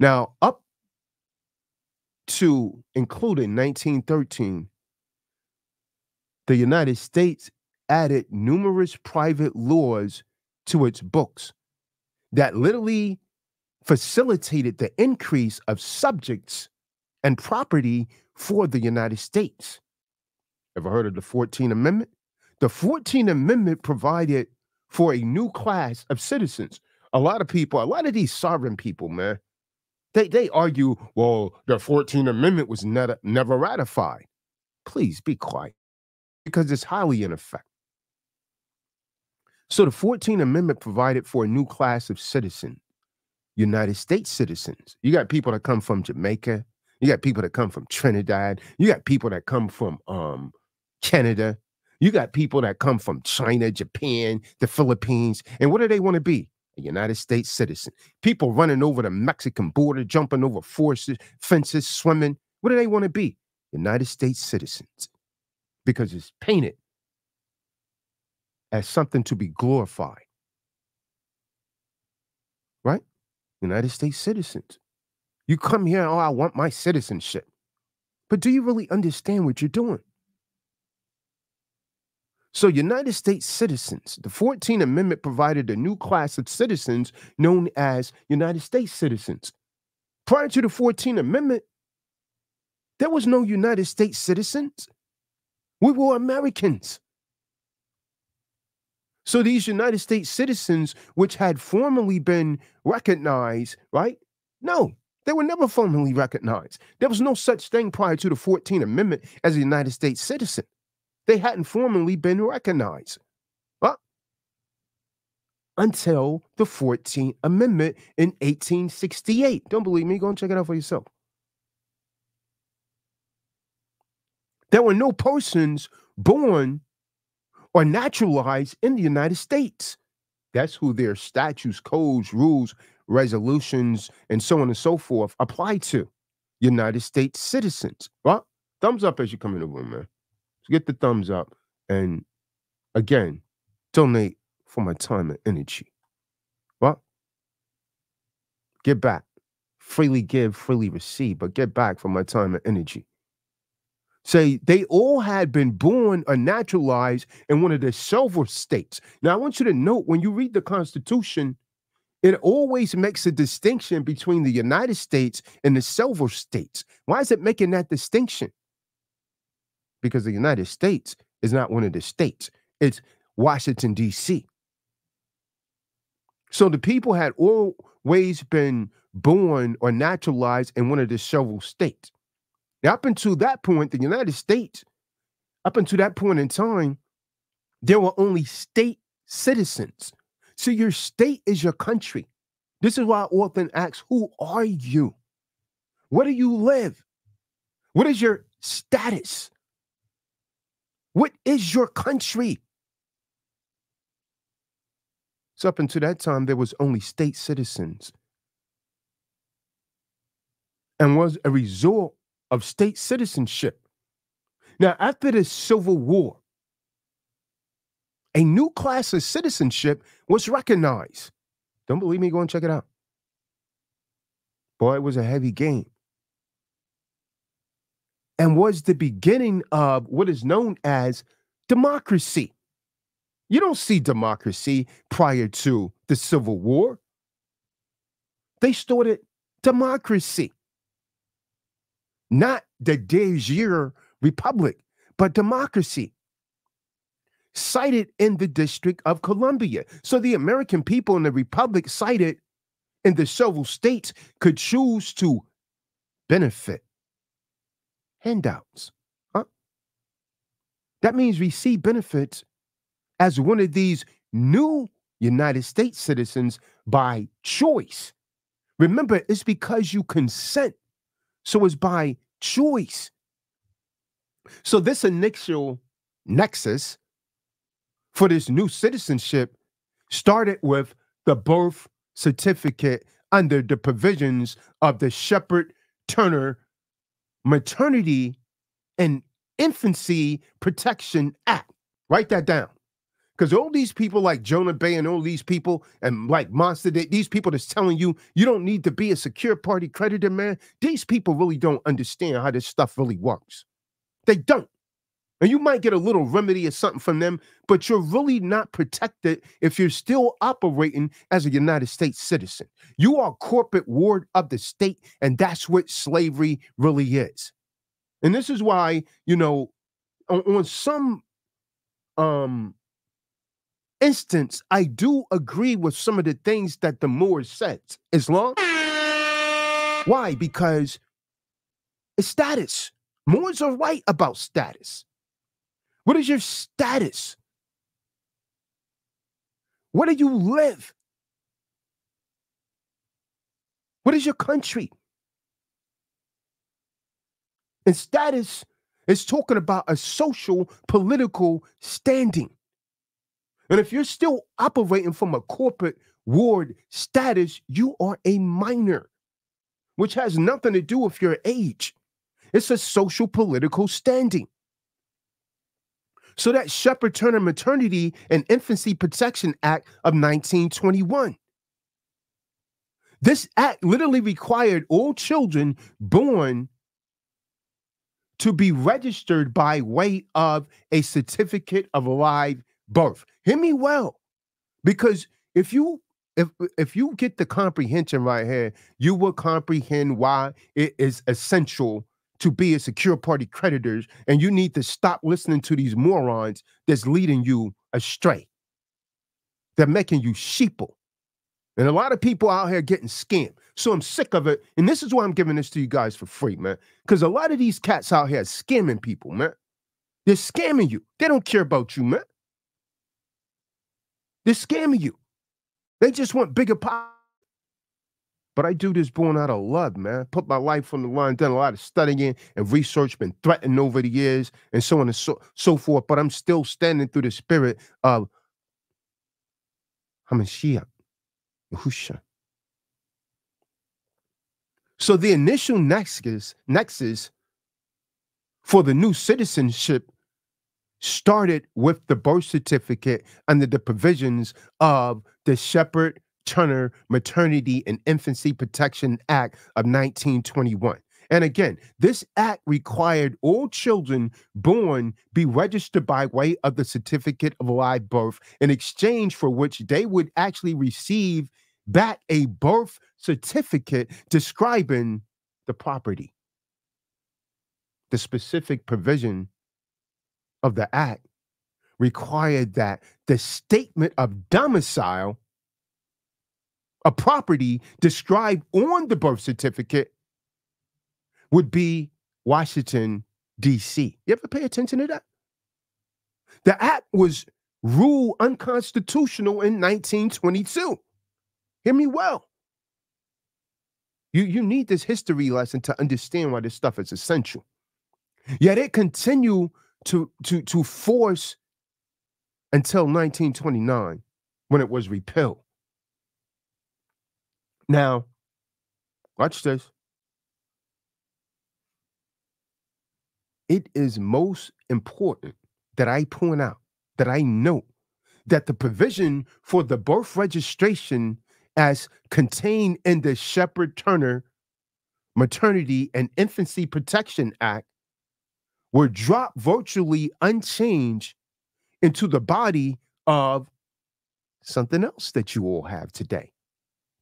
Now, up to including 1913, the United States added numerous private laws to its books that literally facilitated the increase of subjects and property for the United States. Ever heard of the 14th Amendment? The 14th Amendment provided for a new class of citizens. A lot of people, a lot of these sovereign people, man, they argue, well, the 14th Amendment was never ratified. Please be quiet, because it's highly ineffective. So the 14th Amendment provided for a new class of citizens, United States citizens. You got people that come from Jamaica. You got people that come from Trinidad. You got people that come from Canada. You got people that come from China, Japan, the Philippines. And what do they want to be? A United States citizen. People running over the Mexican border, jumping over fences, swimming. What do they want to be? United States citizens. Because it's painted as something to be glorified. Right? United States citizens. You come here, oh, I want my citizenship. But do you really understand what you're doing? So United States citizens, the 14th Amendment provided a new class of citizens known as United States citizens. Prior to the 14th Amendment, there was no United States citizens. We were Americans. So these United States citizens, which had formerly been recognized, right? No, they were never formally recognized. There was no such thing prior to the 14th Amendment as a United States citizen. They hadn't formally been recognized until the 14th Amendment in 1868. Don't believe me? Go and check it out for yourself. There were no persons born or naturalized in the United States. That's who their statutes, codes, rules, resolutions, and so on and so forth apply to. United States citizens. Well, thumbs up as you come in the room, man. So get the thumbs up. And again, donate for my time and energy. Well, get back. Freely give, freely receive, but get back for my time and energy. Say they all had been born or naturalized in one of the several states. Now, I want you to note when you read the Constitution, it always makes a distinction between the United States and the several states. Why is it making that distinction? Because the United States is not one of the states. It's Washington, D.C. So the people had always been born or naturalized in one of the several states. Now, up until that point, the United States, up until that point in time, there were only state citizens. So your state is your country. This is why I often ask, who are you? Where do you live? What is your status? What is your country? So up until that time, there was only state citizens. And was a result of state citizenship. Now, after the Civil War, a new class of citizenship was recognized. Don't believe me? Go and check it out. Boy, it was a heavy game. And was the beginning of what is known as democracy. You don't see democracy prior to the Civil War. They started democracy. Not the de jure republic, but democracy. Cited in the District of Columbia. So the American people in the republic cited in the several states could choose to benefit. Handouts. Huh? That means receive benefits as one of these new United States citizens by choice. Remember, it's because you consent. So it's by choice. So this initial nexus for this new citizenship started with the birth certificate under the provisions of the Sheppard-Towner Maternity and Infancy Protection Act. Write that down. Because all these people like Jonah Bay and all these people and like Monster, these people that's telling you you don't need to be a secure party creditor, man, these people really don't understand how this stuff really works. They don't. And you might get a little remedy or something from them, but you're really not protected if you're still operating as a United States citizen. You are a corporate ward of the state, and that's what slavery really is. And this is why, you know, on some instance, I do agree with some of the things that the Moors said. Islam. Why? Because it's status. Moors are right about status. What is your status? Where do you live? What is your country? And status is talking about a social, political standing. And if you're still operating from a corporate ward status, you are a minor, which has nothing to do with your age. It's a social, political standing. So that Sheppard-Towner Maternity and Infancy Protection Act of 1921. This act literally required all children born to be registered by way of a certificate of live birth. Hear me well, because if you get the comprehension right here, you will comprehend why it is essential to be a secure party creditors, and you need to stop listening to these morons that's leading you astray. They're making you sheeple. And a lot of people out here getting scammed. So I'm sick of it. And this is why I'm giving this to you guys for free, man. Because a lot of these cats out here are scamming people, man. They're scamming you. They don't care about you, man. They're scamming you. They just want bigger power. But I do this born out of love, man. Put my life on the line, done a lot of studying and research, been threatened over the years, and so on and so forth. But I'm still standing through the spirit of Hamashiach, Yahusha. So the initial nexus for the new citizenship started with the birth certificate under the provisions of the Sheppard-Towner Maternity and Infancy Protection Act of 1921. And again, this act required all children born be registered by way of the certificate of live birth, in exchange for which they would actually receive back a birth certificate describing the property. The specific provision of the act required that the statement of domicile, a property described on the birth certificate, would be Washington, D.C. You ever pay attention to that? The act was ruled unconstitutional in 1922. Hear me well. You need this history lesson to understand why this stuff is essential. Yet it continued to force until 1929, when it was repealed. Now, watch this. It is most important that I point out, that I note, that the provision for the birth registration as contained in the Sheppard-Towner Maternity and Infancy Protection Act were dropped virtually unchanged into the body of something else that you all have today,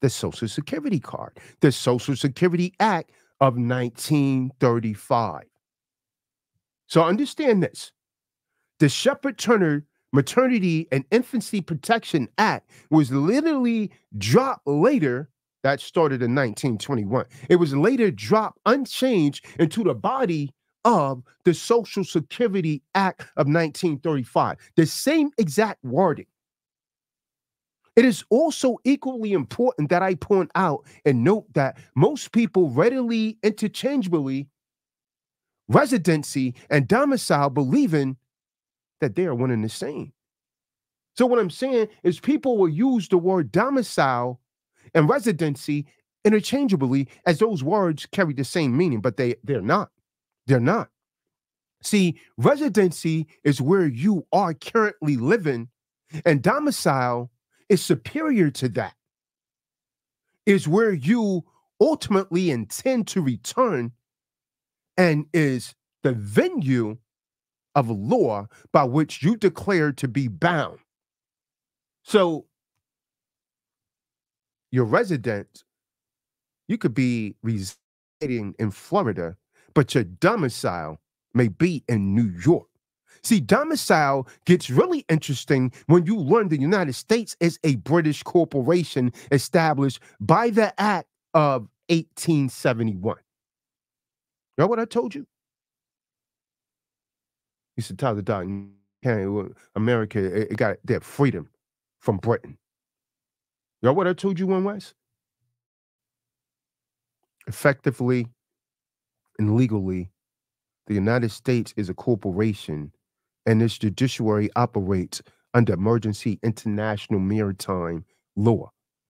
the Social Security card, the Social Security Act of 1935. So understand this. The Sheppard-Towner Maternity and Infancy Protection Act was literally dropped later. That started in 1921. It was later dropped unchanged into the body of the Social Security Act of 1935. The same exact wording. It is also equally important that I point out and note that most people readily interchangeably residency and domicile, believing that they are one and the same. So what I'm saying is people will use the word domicile and residency interchangeably, as those words carry the same meaning, but they're not. They're not. See, residency is where you are currently living And domicile is superior to that. Is where you ultimately intend to return and is the venue of a law by which you declare to be bound. So your residence, you could be residing in Florida, but your domicile may be in New York. See, domicile gets really interesting when you learn the United States is a British corporation established by the Act of 1871. You know what I told you? You said, Tyler Dotton, America, it got their freedom from Britain. You know what I told you, One West? Effectively and legally, the United States is a corporation, and its judiciary operates under emergency international maritime law.